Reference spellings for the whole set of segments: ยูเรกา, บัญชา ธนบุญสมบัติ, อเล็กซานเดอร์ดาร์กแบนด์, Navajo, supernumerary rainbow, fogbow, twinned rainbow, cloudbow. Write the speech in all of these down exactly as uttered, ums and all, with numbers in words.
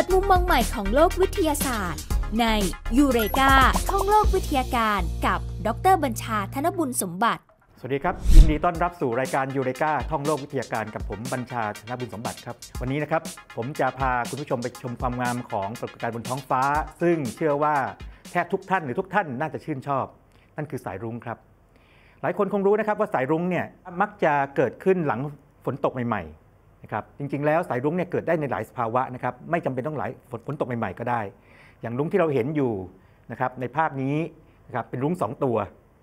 ปิดมุมมองใหม่ของโลกวิทยาศาสตร์ในยูเรกาท่องโลกวิทยาการกับดร.บัญชา ธนบุญสมบัติสวัสดีครับยินดีต้อนรับสู่รายการยูเรกาท่องโลกวิทยาการกับผมบัญชา ธนบุญสมบัติครับวันนี้นะครับผมจะพาคุณผู้ชมไปชมความงามของปรากฏการณ์บนท้องฟ้าซึ่งเชื่อว่าแทบทุกท่านหรือทุกท่านน่าจะชื่นชอบนั่นคือสายรุ้งครับหลายคนคงรู้นะครับว่าสายรุ้งเนี่ยมักจะเกิดขึ้นหลังฝนตกใหม่ๆนะครับจริงๆแล้วสายรุ้งเนี่ยเกิดได้ในหลายสภาวะนะครับไม่จำเป็นต้องหลายฝนตกใหม่ๆก็ได้อย่างรุ้งที่เราเห็นอยู่นะครับในภาพนี้นะครับเป็นรุ้งสองตัว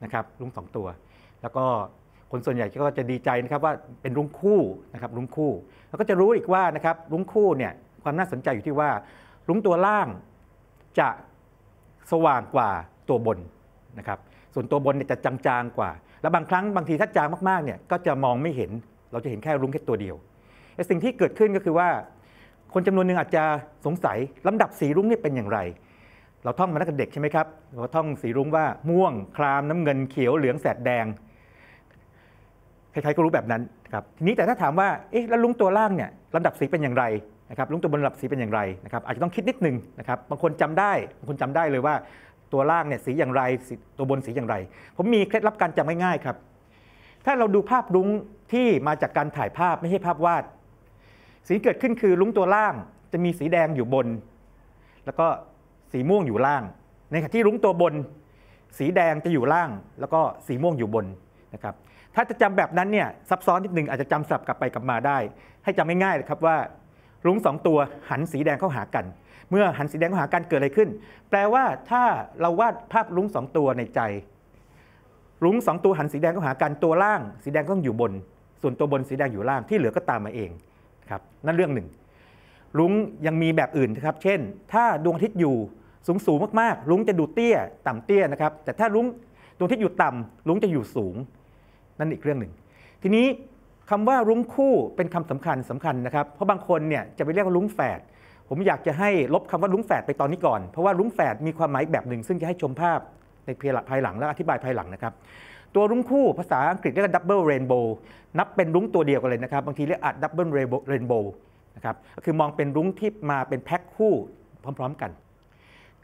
นะครับรุ้งสองตัวแล้วก็คนส่วนใหญ่ก็จะดีใจนะครับว่าเป็นรุ้งคู่นะครับรุ้งคู่แล้วก็จะรู้อีกว่านะครับรุ้งคู่เนี่ยความน่าสนใจอยู่ที่ว่ารุ้งตัวล่างจะสว่างกว่าตัวบนนะครับส่วนตัวบนเนี่ยจะจางๆกว่าและบางครั้งบางทีถ้าจางมากๆเนี่ยก็จะมองไม่เห็นเราจะเห็นแค่รุ้งแค่ตัวเดียวสิ่งที่เกิดขึ้นก็คือว่าคนจำนวนหนึ่งอาจจะสงสัยลำดับสีรุ้งนี่เป็นอย่างไรเราท่องมาตั้งแต่เด็กใช่ไหมครับเราท่องสีรุ้งว่าม่วงครามน้ำเงินเขียวเหลืองแสดแดงใครๆก็รู้แบบนั้นครับทีนี้แต่ถ้าถามว่าเอ๊ะแล้วรุ้งตัวล่างเนี่ยลำดับสีเป็นอย่างไรนะครับรุ้งตัวบนลำดับสีเป็นอย่างไรนะครับอาจจะต้องคิดนิดนึงนะครับบางคนจำได้บางคนจำได้เลยว่าตัวล่างเนี่ยสีอย่างไรตัวบนสีอย่างไรผมมีเคล็ดลับการจำง่ายๆครับถ้าเราดูภาพรุ้งที่มาจากการถ่ายภาพไม่ใช่ภาพวาดสีเกิดขึ้นคือรุ้งตัวล่างจะมีสีแดงอยู่บนแล้วก็สีม่วงอยู่ล่างในขณะที่รุ้งตัวบนสีแดงจะอยู่ล่างแล้วก็สีม่วงอยู่บนนะครับถ้าจะจำแบบนั้นเนี่ยซับซ้อนนิดนึงอาจจะจำสับกลับไปกลับมาได้ให้จำง่ายๆเลยครับว่ารุ้งสองตัวหันสีแดงเข้าหากันเมื่อหันสีแดงเข้าหากันเกิดอะไรขึ้นแปลว่าถ้าเราวาดภาพรุ้งสองตัวในใจรุ้งสองตัวหันสีแดงเข้าหากันตัวล่างสีแดงต้องอยู่บนส่วนตัวบนสีแดงอยู่ล่างที่เหลือก็ตามมาเองครับนั่นเรื่องหนึ่งรุ้งยังมีแบบอื่นนะครับเช่นถ้าดวงอาทิตย์อยู่สูงสูงมากๆรุ้งจะดูเตี้ยต่ำเตี้ยนะครับแต่ถ้ารุ้งดวงอาทิตย์อยู่ต่ำรุ้งจะอยู่สูงนั่นอีกเรื่องหนึ่งทีนี้คำว่ารุ้งคู่เป็นคำสำคัญสำคัญนะครับเพราะบางคนเนี่ยจะไปเรียกว่ารุ้งแฝดผมอยากจะให้ลบคำว่ารุ้งแฝดไปตอนนี้ก่อนเพราะว่ารุ้งแฝดมีความหมายแบบหนึ่งซึ่งจะให้ชมภาพในภายหลังและอธิบายภายหลังนะครับตัวรุ้งคู่ภาษาอังกฤษเรียกว่า double rainbow นับเป็นรุ้งตัวเดียวกันเลยนะครับบางทีเรียกอัด double rainbow นะครับก็คือมองเป็นรุ้งที่มาเป็นแพ็คคู่พร้อมๆกัน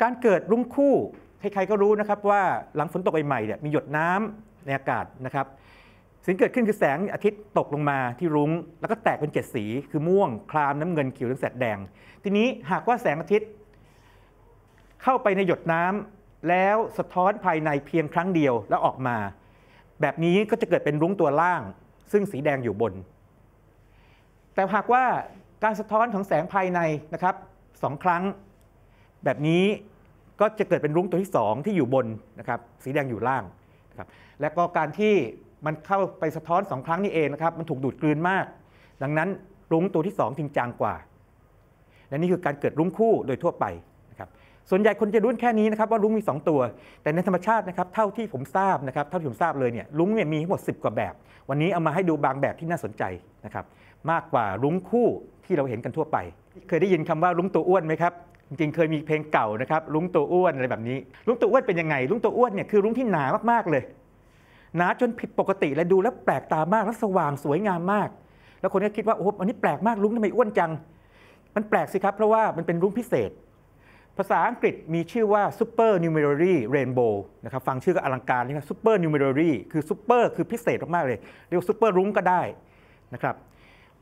การเกิดรุ้งคู่ใครๆก็รู้นะครับว่าหลังฝนตกใหม่ๆเนี่ยมีหยดน้ำในอากาศนะครับสิ่งเกิดขึ้นคือแสงอาทิตย์ตกลงมาที่รุ้งแล้วก็แตกเป็นเจ็ดสีคือม่วงครามน้ำเงินเขียวเหลืองแสดแดงทีนี้หากว่าแสงอาทิตย์เข้าไปในหยดน้ำแล้วสะท้อนภายในเพียงครั้งเดียวแล้วออกมาแบบนี้ก็จะเกิดเป็นรุ้งตัวล่างซึ่งสีแดงอยู่บนแต่หากว่าการสะท้อนของแสงภายในนะครับสองครั้งแบบนี้ก็จะเกิดเป็นรุ้งตัวที่สองที่อยู่บนนะครับสีแดงอยู่ล่างนะครับและก็การที่มันเข้าไปสะท้อนสองครั้งนี่เองนะครับมันถูกดูดกลืนมากดังนั้นรุ้งตัวที่สองจริงจังกว่าและนี่คือการเกิดรุ้งคู่โดยทั่วไปนะครับส่วนใหญ่คนจะรู้แค่นี้นะครับว่ารุ้งมีสองตัวแต่ในธรรมชาตินะครับเท่าที่ผมทราบนะครับเท่าที่ผมทราบเลยเนี่ยรุ้งเนี่ยมีทั้งหมดสิบกว่าแบบวันนี้เอามาให้ดูบางแบบที่น่าสนใจนะครับมากกว่ารุ้งคู่ที่เราเห็นกันทั่วไปเคยได้ยินคำว่ารุ้งตัวอ้วนไหมครับจริงๆเคยมีเพลงเก่านะครับรุ้งตัวอ้วนอะไรแบบนี้รุ้งตัวอ้วนเป็นยังไงรุ้งตัวอ้วนเนี่ยคือรุ้งที่หนามากๆเลยหนาจนผิดปกติและดูแล้วแปลกตามากและสว่างสวยงามมากแล้วคนก็คิดว่าโอ้โหอันนี้แปลกมากรุ้งทำไมอ้วนจังมันแปลกสิครับเพราะว่ามันเป็นรุ้งพิเศษภาษาอังกฤษมีชื่อว่า supernumerary rainbow นะครับฟังชื่อก็อลังการนะครับ supernumerary คือ super คือพิเศษมากๆเลยเรียกว่า super รุ้งก็ได้นะครับ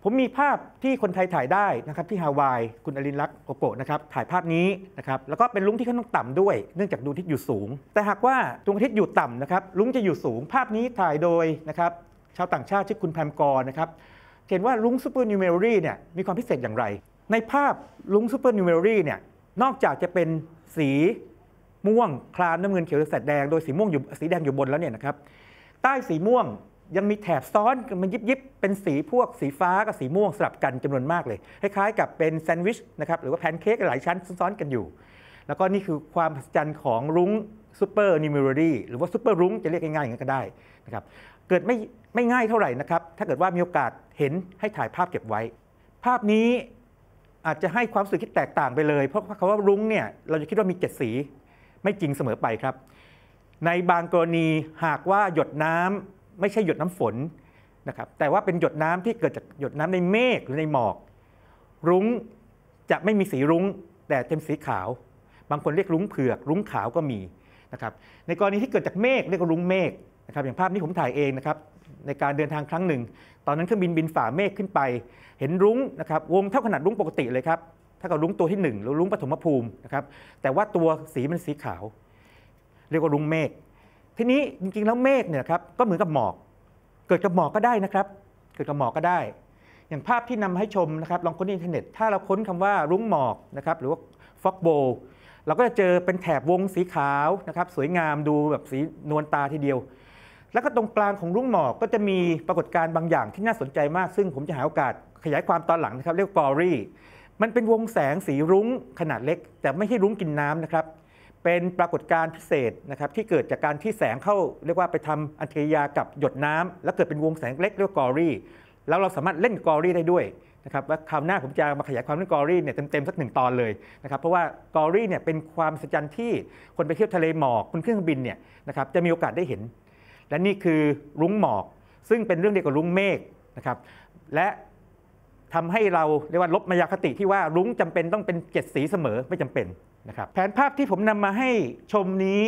ผมมีภาพที่คนไทยถ่ายได้นะครับที่ฮาวายคุณอลินลักษณ์โกโกะนะครับถ่ายภาพนี้นะครับแล้วก็เป็นรุ้งที่ค่อนข้างต่ำด้วยเนื่องจากดวงอาทิตย์อยู่สูงแต่หากว่าดวงอาทิตย์อยู่ต่ำนะครับรุ้งจะอยู่สูงภาพนี้ถ่ายโดยนะครับชาวต่างชาติชื่อคุณแพมกอนะครับเห็นว่ารุ้งซูเปอร์นิวเมอรี่เนี่ยมีความพิเศษอย่างไรในภาพรุ้งซูเปอร์นิวเมอรี่เนี่ยนอกจากจะเป็นสีม่วงครามน้ำเงินเขียวแสดแดงโดยสีม่วงอยู่สีแดงอยู่บนแล้วเนี่ยนะครับใต้สีม่วงยังมีแถบซ้อนมันยิบยิบเป็นสีพวกสีฟ้ากับสีม่วงสลับกันจำนวนมากเลยคล้ายๆกับเป็นแซนด์วิชนะครับหรือว่าแพนเค้กหลายชั้นซ้อนๆกันอยู่แล้วก็นี่คือความมหัศจรรย์ของรุ้งซูเปอร์นิวเมอรี่หรือว่าซูเปอร์รุ้งจะเรียกง่ายๆอย่างนั้นก็ได้นะครับเกิดไม่ไม่ง่ายเท่าไหร่นะครับถ้าเกิดว่ามีโอกาสเห็นให้ถ่ายภาพเก็บไว้ภาพนี้อาจจะให้ความรู้สึกที่แตกต่างไปเลยเพราะคำว่ารุ้งเนี่ยเราจะคิดว่ามีเจ็ดสีไม่จริงเสมอไปครับในบางกรณีหากว่าหยดน้ำไม่ใช่หยดน้ำฝนนะครับแต่ว่าเป็นหยดน้ำที่เกิดจากหยดน้ำในเมฆหรือในหมอกรุ้ง จะไม่มีสีรุ้งแต่จะเป็นสีขาวบางคนเรียกรุ้งเผือกรุ้งขาวก็มีนะครับในกรณีที่เกิดจากเมฆเรียกว่ารุ้งเมฆนะครับอย่างภาพนี้ผมถ่ายเองนะครับในการเดินทางครั้งหนึ่งตอนนั้นเครื่องบินบินฝ่าเมฆขึ้นไปเห็นรุ้งนะครับวงเท่าขนาดรุ้งปกติเลยครับถ้าเกิดรุ้งตัวที่หนึ่งหรือรุ้งปฐมภูมินะครับแต่ว่าตัวสีมันสีขาวเรียกว่ารุ้งเมฆทีนี้จริงๆแล้วเมฆเนี่ยครับก็เหมือนกับหมอกเกิดกับหมอกก็ได้นะครับเกิดกับหมอกก็ได้อย่างภาพที่นำให้ชมนะครับลองค้นในอินเทอร์เน็ตถ้าเราค้นคำว่ารุ้งหมอกนะครับหรือว่าฟอกโบเราก็จะเจอเป็นแถบวงสีขาวนะครับสวยงามดูแบบสีนวลตาทีเดียวแล้วก็ตรงกลางของรุ้งหมอกก็จะมีปรากฏการณ์บางอย่างที่น่าสนใจมากซึ่งผมจะหาโอกาสขยายความตอนหลังนะครับเรียกว่า Glory มันเป็นวงแสงสีรุ้งขนาดเล็กแต่ไม่ใช่รุ้งกินน้ำนะครับเป็นปรากฏการณ์พิเศษนะครับที่เกิดจากการที่แสงเข้าเรียกว่าไปทำอัจฉริยะกับหยดน้ำแล้วเกิดเป็นวงแสงเล็กเรียกว่า Glory แล้วเราสามารถเล่น Glory ได้ด้วยนะครับว่าคราวหน้าผมจะมาขยายความเรื่องกอรี่เนี่ยเต็มๆสักหนึ่งตอนเลยนะครับเพราะว่ากอรี่เนี่ยเป็นความสัจจันที่คนไปเที่ยวทะเลหมอกบนเครื่องบินเนี่ยนะครับจะมีโอกาสได้เห็นและนี่คือรุ้งหมอกซึ่งเป็นเรื่องเดียวกับรุ้งเมฆนะครับและทำให้เราเรียกว่าลบมายาคติที่ว่ารุ้งจำเป็นต้องเป็นเจ็ดสีเสมอไม่จำเป็นนะครับแผนภาพที่ผมนำมาให้ชมนี้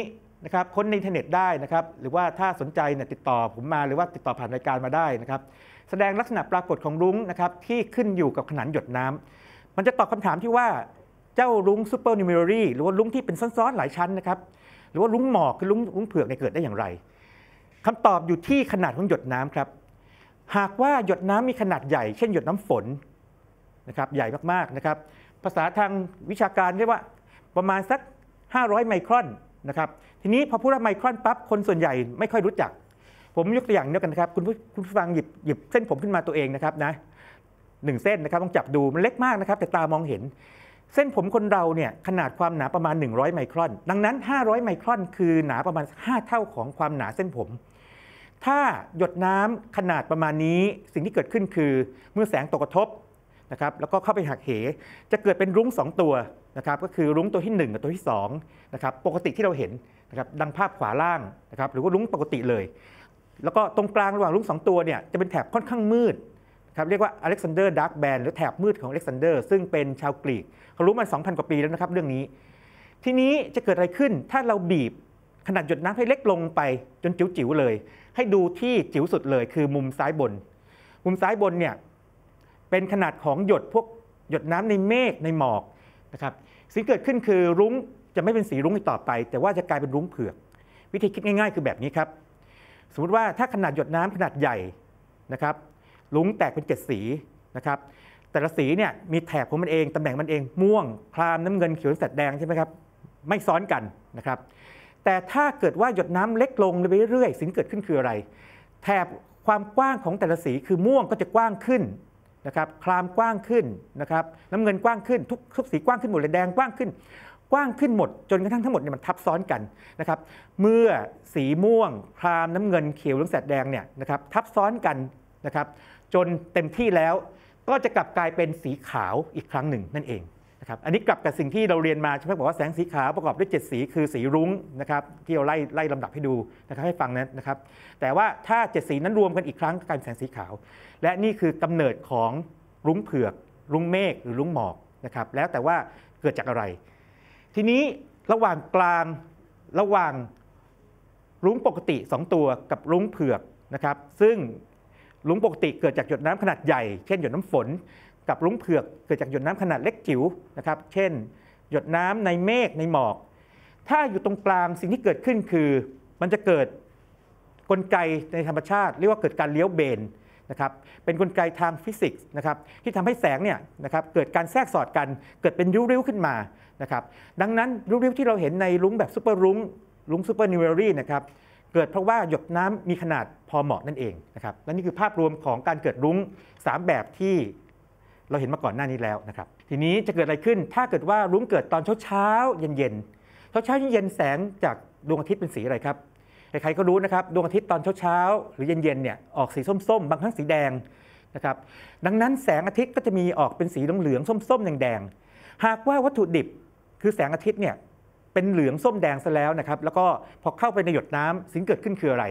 นะครับค้นในอินเทอร์เน็ตได้นะครับหรือว่าถ้าสนใจเนี่ยติดต่อผมมาหรือว่าติดต่อผ่านรายการมาได้นะครับแสดงลักษณะปรากฏของรุ้งนะครับที่ขึ้นอยู่กับขนานหยดน้ำมันจะตอบคำถามที่ว่าเจ้ารุ้ง supernumerary หรือว่ารุ้งที่เป็นซ้อนๆหลายชั้นนะครับหรือว่ารุ้งหมอกคือรุ้งรุ้งเผือกเนี่ยเกิดได้อย่างไรคำตอบอยู่ที่ขนาดของหยดน้ำครับหากว่าหยดน้ำมีขนาดใหญ่เช่นหยดน้ำฝนนะครับใหญ่มากๆนะครับภาษาทางวิชาการเรียกว่าประมาณสักห้าร้อยไมครอนนะครับทีนี้พอพูดว่าไมครอนปั๊บคนส่วนใหญ่ไม่ค่อยรู้จักผมยกตัวอย่างเดียวกันนะครับคุณผู้ฟังหยิบหยิบเส้นผมขึ้นมาตัวเองนะครับนะหนึ่งเส้นนะครับต้องจับดูมันเล็กมากนะครับแต่ตามองเห็นเส้นผมคนเราเนี่ยขนาดความหนาประมาณหนึ่งร้อยไมครอนดังนั้นห้าร้อยไมครอนคือหนาประมาณห้าเท่าของความหนาเส้นผมถ้าหยดน้ำขนาดประมาณนี้สิ่งที่เกิดขึ้นคือเมื่อแสงตกกระทบนะครับแล้วก็เข้าไปหักเหจะเกิดเป็นรุ้งสองตัวนะครับก็คือรุ้งตัวที่หนึ่งกับตัวที่สองนะครับปกติที่เราเห็นนะครับดังภาพขวาล่างนะครับหรือว่ารุ้งปกติเลยแล้วก็ตรงกลางระหว่างรุ้งสองตัวเนี่ยจะเป็นแถบค่อนข้างมืดครับเรียกว่าอเล็กซานเดอร์ดาร์กแบนด์หรือแถบมืดของอเล็กซานเดอร์ซึ่งเป็นชาวกรีกเขารู้มา สองพัน กว่าปีแล้วนะครับเรื่องนี้ทีนี้จะเกิดอะไรขึ้นถ้าเราบีบขนาดหยดน้ำให้เล็กลงไปจนจิ๋วๆเลยให้ดูที่จิ๋วสุดเลยคือมุมซ้ายบนมุมซ้ายบนเนี่ยเป็นขนาดของหยดพวกหยดน้ำในเมฆในหมอกนะครับสิ่งเกิดขึ้นคือรุ้งจะไม่เป็นสีรุ้งอีกต่อไปแต่ว่าจะกลายเป็นรุ้งเผือกวิธีคิดง่ายๆคือแบบนี้ครับสมมติว่าถ้าขนาดหยดน้ำขนาดใหญ่นะครับรุ้งแตกเป็นเจ็ดสีนะครับแต่ละสีเนี่ยมีแถบของมันเองตำแหน่งมันเองม่วงครามน้ำเงินเขียวแสดแดงใช่ไหมครับไม่ซ้อนกันนะครับแต่ถ้าเกิดว่าหยดน้ำเล็กลงไปเรื่อยๆสิ่งเกิดขึ้นคืออะไรแถบความกว้างของแต่ละสีคือม่วงก็จะกว้างขึ้นนะครับครามกว้างขึ้นนะครับน้ำเงินกว้างขึ้นทุกทุกสีกว้างขึ้นหมดเลยแดงกว้างขึ้นกว้างขึ้นหมดจนกระทั่งทั้งหมดเนี่ยมันทับซ้อนกันนะครับเมื่อสีม่วงครามน้ำเงินเขียวเหลืองแสดแดงเนี่ยนะครับทับซ้อนกันนะครับจนเต็มที่แล้วก็จะกลับกลายเป็นสีขาวอีกครั้งหนึ่งนั่นเองนะครับอันนี้กลับกับสิ่งที่เราเรียนมาใช่ไหมบอกว่าแสงสีขาวประกอบด้วยเจ็ดสีคือสีรุ้งนะครับที่เราไล่ไล่ลำดับให้ดูนะครับให้ฟังนั้นนะครับแต่ว่าถ้าเจ็ดสีนั้นรวมกันอีกครั้งกลายเป็นแสงสีขาวและนี่คือกำเนิดของรุ้งเผือกรุ้งเมฆหรือรุ้งหมอกนะครับแล้วแต่ว่าเกิดจากอะไรทีนี้ระหว่างกลางระหว่างรุ้งปกติสองตัวกับรุ้งเผือกนะครับซึ่งรุ้งปกติเกิดจากหยดน้ำขนาดใหญ่เช่นหยดน้ำฝนกับรุ้งเผือกเกิดจากหยดน้ำขนาดเล็กจิ๋วนะครับเช่นหยดน้ำในเมฆในหมอกถ้าอยู่ตรงกลางสิ่งที่เกิดขึ้นคือมันจะเกิดกลไกในธรรมชาติเรียกว่าเกิดการเลี้ยวเบนนะครับเป็นกลไกทางฟิสิกส์นะครับที่ทำให้แสงเนี่ยนะครับเกิดการแทรกสอดกันเกิดเป็นริ้วๆขึ้นมานะครับดังนั้นริ้วๆที่เราเห็นในรุ้งแบบซูเปอร์รุ้งรุ้งซูเปอร์นิวเวอรี่นะครับเกิดเพราะว่าหยดน้ำมีขนาดพอเหมาะนั่นเองนะครับและนี่คือภาพรวมของการเกิดรุ้งสามแบบที่เราเห็นมาก่อนหน้านี้แล้วนะครับทีนี้จะเกิดอะไรขึ้นถ้าเกิดว่ารุ้งเกิดตอนเช้าๆเย็นๆเช้าๆเย็นๆแสงจากดวงอาทิตย์เป็นสีอะไรครับใครๆก็รู้นะครับดวงอาทิตย์ตอนเช้าๆหรือเย็นๆเนี่ยออกสีส้มๆบางครั้งสีแดงนะครับดังนั้นแสงอาทิตย์ก็จะมีออกเป็นสีเหลืองๆส้มๆแดงๆหากว่าวัตถุดิบคือแสงอาทิตย์เนี่ยเป็นเหลืองส้มแดงซะแล้วนะครับแล้วก็พอเข้าไปในหยดน้ำสิ่งเกิดขึ้นคืออะไร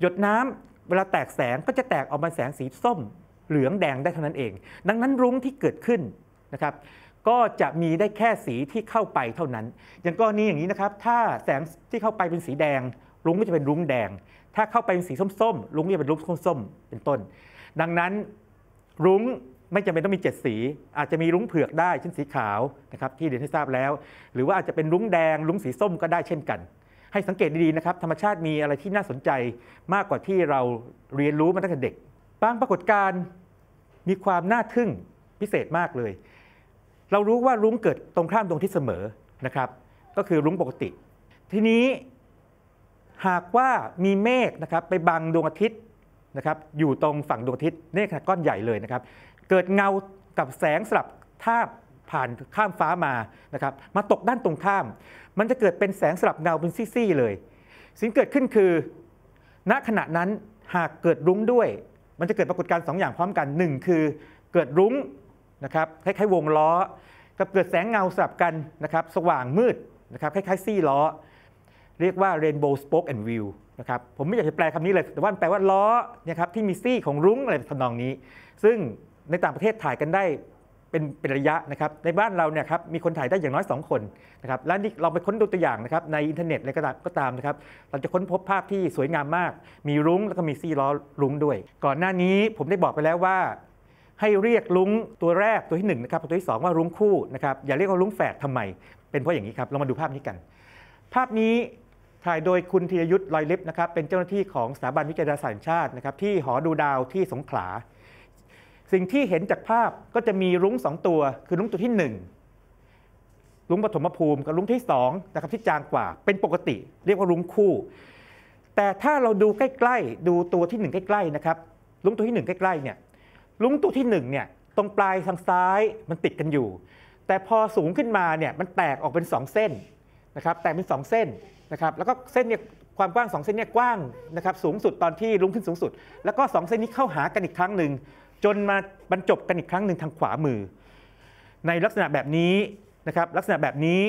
หยดน้ำเวลาแตกแสงก็จะแตกออกมาแสงสีส้มเหลืองแดงได้เท่านั้นเองดังนั้นรุ้งที่เกิดขึ้นนะครับ ก็จะมีได้แค่สีที่เข้าไปเท่านั้นอย่างกรณีอย่างนี้นะครับถ้าแสงที่เข้าไปเป็นสีแดงรุ้งก็จะเป็นรุ้งแดงถ้าเข้าไปเป็นสีส้มๆรุ้งจะเป็นรุ้งส้มๆเป็นต้นดังนั้นรุ้งไม่จำเป็นต้องมีเจ็ดสีอาจจะมีรุ้งเผือกได้เช่นสีขาวนะครับที่เรียนให้ทราบแล้วหรือว่าอาจจะเป็นรุ้งแดงรุ้งสีส้มก็ได้เช่นกันให้สังเกตดีๆนะครับธรรมชาติมีอะไรที่น่าสนใจมากกว่าที่เราเรียนรู้มาตั้งแต่เด็กบางปรากฏการณ์มีความน่าทึ่งพิเศษมากเลยเรารู้ว่ารุ้งเกิดตรงข้ามตรงที่เสมอนะครับก็คือรุ้งปกติทีนี้หากว่ามีเมฆนะครับไปบังดวงอาทิตย์นะครับอยู่ตรงฝั่งดวงอาทิตย์เมฆก้อนใหญ่เลยนะครับเกิดเงากับแสงสลับทาบผ่านข้ามฟ้ามานะครับมาตกด้านตรงข้ามมันจะเกิดเป็นแสงสลับเงาเป็นซี่ๆเลยสิ่งเกิดขึ้นคือณขณะนั้นหากเกิดรุ้งด้วยมันจะเกิดปรากฏการณ์สองอย่างพร้อมกันหนึ่งคือเกิดรุ้งนะครับคล้ายๆวงล้อกับเกิดแสงเงาสลับกันนะครับสว่างมืดนะครับคล้ายๆซี่ล้อเรียกว่า rainbow spoke and view นะครับผมไม่อยากจะแปลคำนี้เลยแต่ว่าแปลว่าล้อนะครับที่มีซี่ของรุ้งอะไรทำนองนี้ซึ่งในต่างประเทศถ่ายกันได้เป็นเป็นระยะนะครับในบ้านเราเนี่ยครับมีคนถ่ายได้อย่างน้อยสองคนนะครับและนี่เราไปค้นดูตัวอย่างนะครับในอินเทอร์เน็ตอะไรก็ตามนะครับเราจะค้นพบภาพที่สวยงามมากมีรุ้งแล้วก็มีซี่ล้อรุ้งด้วยก่อนหน้านี้ผมได้บอกไปแล้วว่าให้เรียกรุ้งตัวแรกตัวที่หนึ่งนะครับตัวที่สองว่ารุ้งคู่นะครับอย่าเรียกว่ารุ้งแฝดทำไมเป็นเพราะอย่างนี้ครับเรามาดูภาพนี้กันภาพนี้ถ่ายโดยคุณธีรยุทธ์ลอยลิฟนะครับเป็นเจ้าหน้าที่ของสถาบันวิจัยดาราศาสตร์แห่งชาตินะครับที่หอดูดาวที่สงขลาสิ่งที่เห็นจากภาพก็จะมีรุ้งสองตัวคือรุ้งตัวที่หนึ่งรุ้งปฐมภูมิกับรุ้งที่สองนะครับที่จางกว่าเป็นปกติเรียกว่ารุ้งคู่แต่ถ้าเราดูใกล้ๆดูตัวที่หนึ่งใกล้ๆนะครับรุ้งตัวที่หนึ่งใกล้ๆเนี่ยรุ้งตัวที่หนึ่งเนี่ยตรงปลายทางซ้ายมันติดกันอยู่แต่พอสูงขึ้นมาเนี่ยมันแตกออกเป็นสองเส้นนะครับแตกเป็นสองเส้นนะครับแล้วก็เส้นเนี่ยความกว้างสองเส้นเนี่ยกว้างนะครับสูงสุดตอนที่รุ้งขึ้นสูงสุดแล้วก็สองเส้นนี้เข้าหากันอีกครั้งหนึ่งจนมาบรรจบกันอีกครั้งหนึ่งทางขวามือในลักษณะแบบนี้นะครับลักษณะแบบนี้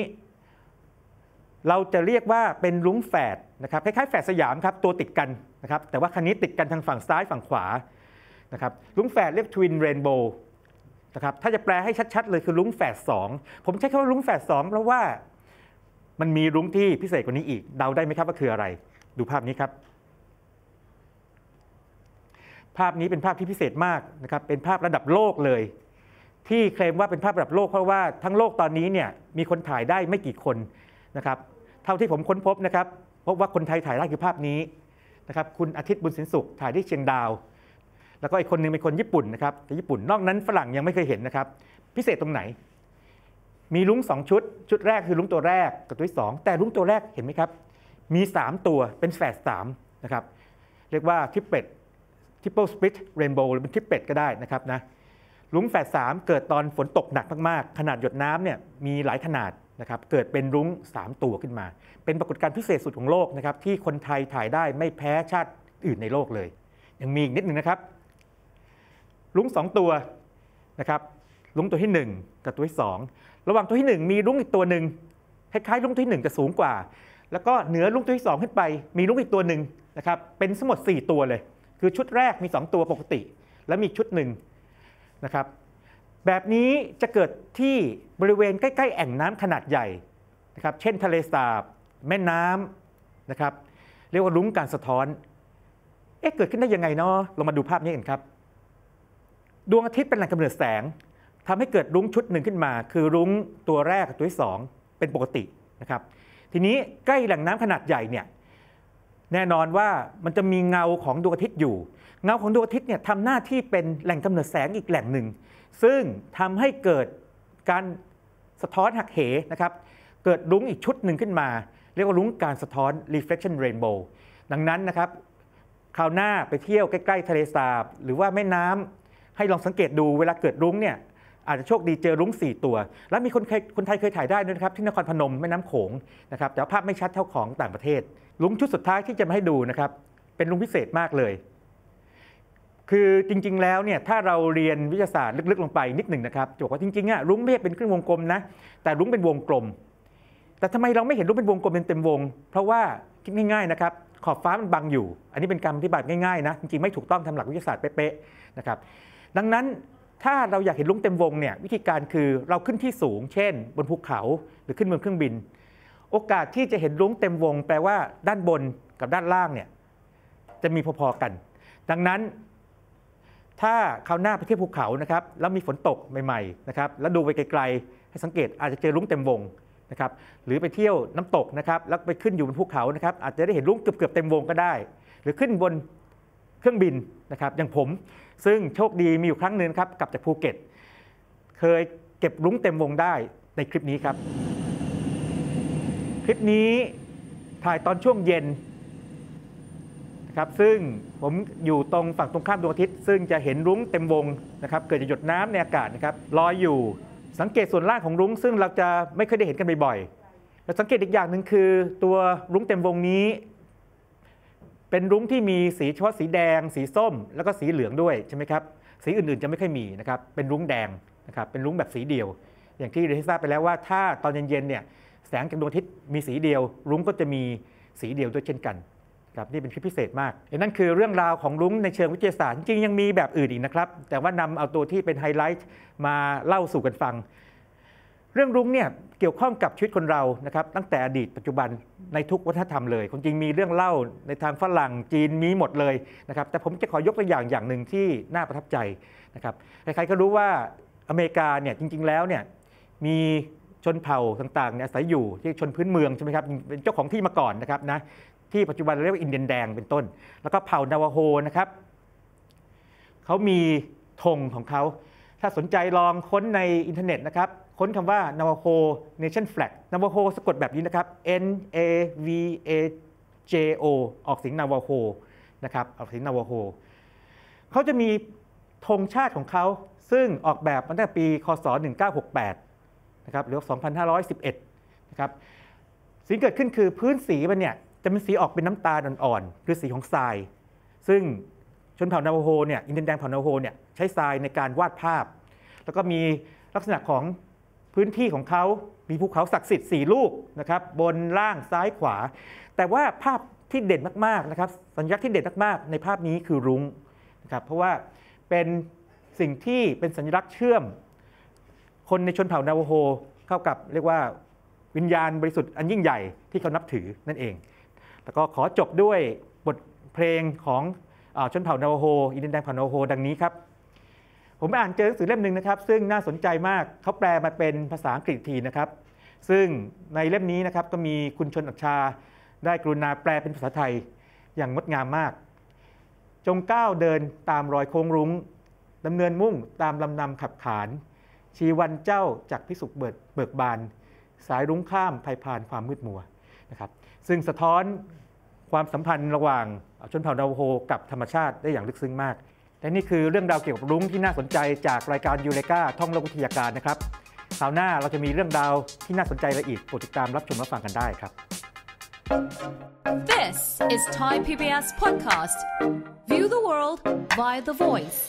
เราจะเรียกว่าเป็นรุ้งแฝดนะครับคล้ายๆแฝดสยามครับตัวติดกันนะครับแต่ว่าครั้งนี้ติดกันทางฝั่งซ้ายฝั่งขวานะครับรุ้งแฝดเรียก twin rainbow นะครับถ้าจะแปลให้ชัดๆเลยคือรุ้งแฝดสองผมใช้คำว่ารุ้งแฝดสองเพราะว่ามันมีรุ้งที่พิเศษกว่านี้อีกเดาได้ไหมครับว่าคืออะไรดูภาพนี้ครับภาพนี้เป็นภาพที่พิเศษมากนะครับเป็นภาพระดับโลกเลยที่เคลมว่าเป็นภาพระดับโลกเพราะว่าทั้งโลกตอนนี้เนี่ยมีคนถ่ายได้ไม่กี่คนนะครับเท่าที่ผมค้นพบนะครับพบว่าคนไทยถ่ายได้คือภาพนี้นะครับคุณอาทิตย์บุญสินสุขถ่ายที่เชียงดาวแล้วก็อีกคนนึงเป็นคนญี่ปุ่นนะครับแต่ญี่ปุ่นนอกนั้นฝรั่งยังไม่เคยเห็นนะครับพิเศษตรงไหนมีรุ้งสองชุดชุดแรกคือรุ้งตัวแรกกับตัวที่สองแต่รุ้งตัวแรกเห็นไหมครับมีสามตัวเป็นแฝดสามนะครับเรียกว่าทิปเปตTriple Split Rainbow หรือเป็นทิปเปตก็ได้นะครับนะรุ้งแฝดสามเกิดตอนฝนตกหนักมากๆขนาดหยดน้ำเนี่ยมีหลายขนาดนะครับเกิดเป็นรุ้งสามตัวขึ้นมาเป็นปรากฏการณ์พิเศษสุดของโลกนะครับที่คนไทยถ่ายได้ไม่แพ้ชาติอื่นในโลกเลยยังมีอีกนิดนึงนะครับรุ้งสองตัวนะครับรุ้งตัวที่หนึ่งกับตัวที่สองระหว่างตัวที่หนึ่งมีรุ้งอีกตัวหนึ่งคล้ายๆรุ้งตัวที่หนึ่งจะสูงกว่าแล้วก็เหนือรุ้งตัวที่สองขึ้นไปมีรุ้งอีกตัวหนึ่งนะครับเป็นทั้งหมดสี่ตัวเลยคือชุดแรกมีสองตัวปกติและมีชุดหนึ่งนะครับแบบนี้จะเกิดที่บริเวณใกล้ๆแอ่งน้ำขนาดใหญ่นะครับเช่นทะเลสาบแม่น้ำนะครับเรียกว่ารุ้งการสะท้อนเอ๊ะเกิดขึ้นได้ยังไงเนาะเรามาดูภาพนี้กันครับดวงอาทิตย์เป็นแหล่งกำเนิดแสงทำให้เกิดรุ้งชุดหนึ่งขึ้นมาคือรุ้งตัวแรกตัวที่สองเป็นปกตินะครับทีนี้ใกล้แหล่งน้ำขนาดใหญ่เนี่ยแน่นอนว่ามันจะมีเงาของดวงอาทิตย์อยู่เงาของดวงอาทิตย์เนี่ยทำหน้าที่เป็นแหล่งกำเนิดแสงอีกแหล่งหนึ่งซึ่งทำให้เกิดการสะท้อนหักเหนะครับเกิดรุ้งอีกชุดหนึ่งขึ้นมาเรียกว่ารุ้งการสะท้อน reflection rainbow ดังนั้นนะครับคราวหน้าไปเที่ยวใกล้ๆทะเลสาบหรือว่าแม่น้ำให้ลองสังเกตดูเวลาเกิดรุ้งเนี่ยอาจจะโชคดีเจอรุ้งสี่ตัวและมีคนคนไทยเคยถ่ายได้ด้วยนะครับที่นครพนมแม่น้ำโขงนะครับแต่ภาพไม่ชัดเท่าของต่างประเทศรุ้งชุดสุดท้ายที่จะมาให้ดูนะครับเป็นรุ้งพิเศษมากเลยคือจริงๆแล้วเนี่ยถ้าเราเรียนวิทยาศาสตร์ลึกๆลงไปนิดหนึ่งนะครับจะบอกว่าจริงๆอ่ะรุ้งไม่ใช่เป็นครึ่งวงกลมนะแต่รุ้งเป็นวงกลมแต่ทำไมเราไม่เห็นรุ้งเป็นวงกลมเป็นเต็มวงเพราะว่าคิดง่ายๆนะครับขอบฟ้ามันบังอยู่อันนี้เป็นการปฏิบัติง่ายๆนะจริงๆไม่ถูกต้องทำหลักวิทยาศาสตร์เป๊ะๆนะครับดังนั้น ถ้าเราอยากเห็นลุงเต็มวงเนี่ยวิธีการคือเราขึ้นที่สูงเช่นบนภูเขาหรือขึ้นบนเครื่องบินโอกาสที่จะเห็นลุงเต็มวงแปลว่าด้านบนกับด้านล่างเนี่ยจะมีพอๆกันดังนั้นถ้าคราวหน้าไปเที่ยวภูเขานะครับแล้วมีฝนตกใหม่ๆนะครับแล้วดูไปไกลๆให้สังเกตอาจจะเจอลุงเต็มวงนะครับหรือไปเที่ยวน้ำตกนะครับแล้วไปขึ้นอยู่บนภูเขานะครับอาจจะได้เห็นลุงเกือบๆเต็มวงก็ได้หรือขึ้นบนเครื่องบินนะครับอย่างผมซึ่งโชคดีมีอยู่ครั้งหนึ่งครับกลับจากภูเก็ตเคยเก็บลุ้งเต็มวงได้ในคลิปนี้ครับคลิปนี้ถ่ายตอนช่วงเย็นนะครับซึ่งผมอยู่ตรงฝั่งตรงข้ามดวงอาทิตย์ซึ่งจะเห็นลุ้งเต็มวงนะครับเกิดจากหยดน้ำในอากาศนะครับลอยอยู่สังเกตส่วนล่างของลุ้งซึ่งเราจะไม่เคยได้เห็นกันบ่อยๆและสังเกตอีกอย่างหนึ่งคือตัวลุ้งเต็มวงนี้เป็นรุ้งที่มีสีเฉพาะสีแดงสีส้มแล้วก็สีเหลืองด้วยใช่ไหมครับสีอื่นๆจะไม่ค่อยมีนะครับเป็นรุ้งแดงนะครับเป็นรุ้งแบบสีเดียวอย่างที่เราทราบไปแล้วว่าถ้าตอนเย็นๆเนี่ยแสงจากดวงอาทิตย์มีสีเดียวรุ้งก็จะมีสีเดียวด้วยเช่นกันครับนี่เป็นคลิปพิเศษมากนั่นคือเรื่องราวของรุ้งในเชิงวิทยาศาสตร์จริงยังมีแบบอื่นอีกนะครับแต่ว่านำเอาตัวที่เป็นไฮไลท์มาเล่าสู่กันฟังเรื่องรุ้งเนี่ยเกี่ยวข้องกับชีวิตคนเรานะครับตั้งแต่อดีตปัจจุบันในทุกวัฒนธรรมเลยคนจริงมีเรื่องเล่าในทางฝรั่งจีนมีหมดเลยนะครับแต่ผมจะขอยกตัวอย่างอย่างหนึ่งที่น่าประทับใจนะครับใครๆก็รู้ว่าอเมริกาเนี่ยจริงๆแล้วเนี่ยมีชนเผ่าต่างๆเนี่ยอาศัยอยู่ที่ชนพื้นเมืองใช่ไหมครับเป็นเจ้าของที่มาก่อนนะครับนะที่ปัจจุบันเรียกว่าอินเดียนแดงเป็นต้นแล้วก็เผ่านาวาโฮนะครับเขามีธงของเขาถ้าสนใจลองค้นในอินเทอร์เน็ตนะครับค้นคำว่า Navajo Nation Flag Navajo สะกดแบบนี้นะครับ N A V A J O ออกเสียง Navajo นะครับออกเสียง Navajo เขาจะมีธงชาติของเขาซึ่งออกแบบตั้งแต่ปีค.ศ.หนึ่งเก้าหกแปดนะครับหรือสองพันห้าร้อยสิบเอ็ดนะครับสิ่งเกิดขึ้นคือพื้นสีมันเนี่ยจะเป็นสีออกเป็นน้ำตาลอ่อนๆคือสีของทรายซึ่งชนเผ่า Navajo เนี่ยอินเดียนแดงเผ่า Navajo เนี่ยใช้ทรายในการวาดภาพแล้วก็มีลักษณะของพื้นที่ของเขามีภูเขาศักดิ์สิทธิ์สี่ลูกนะครับบนล่างซ้ายขวาแต่ว่าภาพที่เด่นมากๆนะครับสัญลักษณ์ที่เด่นมากๆในภาพนี้คือรุ้งนะครับเพราะว่าเป็นสิ่งที่เป็นสัญลักษณ์เชื่อมคนในชนเผ่านาโวโฮเข้ากับเรียกว่าวิญญาณบริสุทธิ์อันยิ่งใหญ่ที่เขานับถือนั่นเองแล้วก็ขอจบด้วยบทเพลงของชนเผ่านาโวโฮอินเดียนแดงเผ่านาโวโฮดังนี้ครับผมอ่านเจอหนังสือเล่มหนึ่งนะครับซึ่งน่าสนใจมากเขาแปลมาเป็นภาษาอังกฤษทีนะครับซึ่งในเล่มนี้นะครับก็มีคุณชนอัชชาได้กรุณาแปลเป็นภาษาไทยอย่างงดงามมากจงก้าวเดินตามรอยโค้งรุ้งดำเนินมุ่งตามลำนำขับขานชีวันเจ้าจากพิสุขเบิกบานสายรุ้งข้ามภัยผ่านความมืดมัวนะครับซึ่งสะท้อนความสัมพันธ์ระหว่างชนเผ่านาโวโฮกับธรรมชาติได้อย่างลึกซึ้งมากและนี่คือเรื่องราวเกี่ยวกับรุ้งที่น่าสนใจจากรายการยูเรกาท่องโลกวิทยาการนะครับคราวหน้าเราจะมีเรื่องราวที่น่าสนใจอะไรอีกโปรดติดตามรับชมและฟังกันได้ครับ This is Thai พี บี เอส Podcast View the world via the voice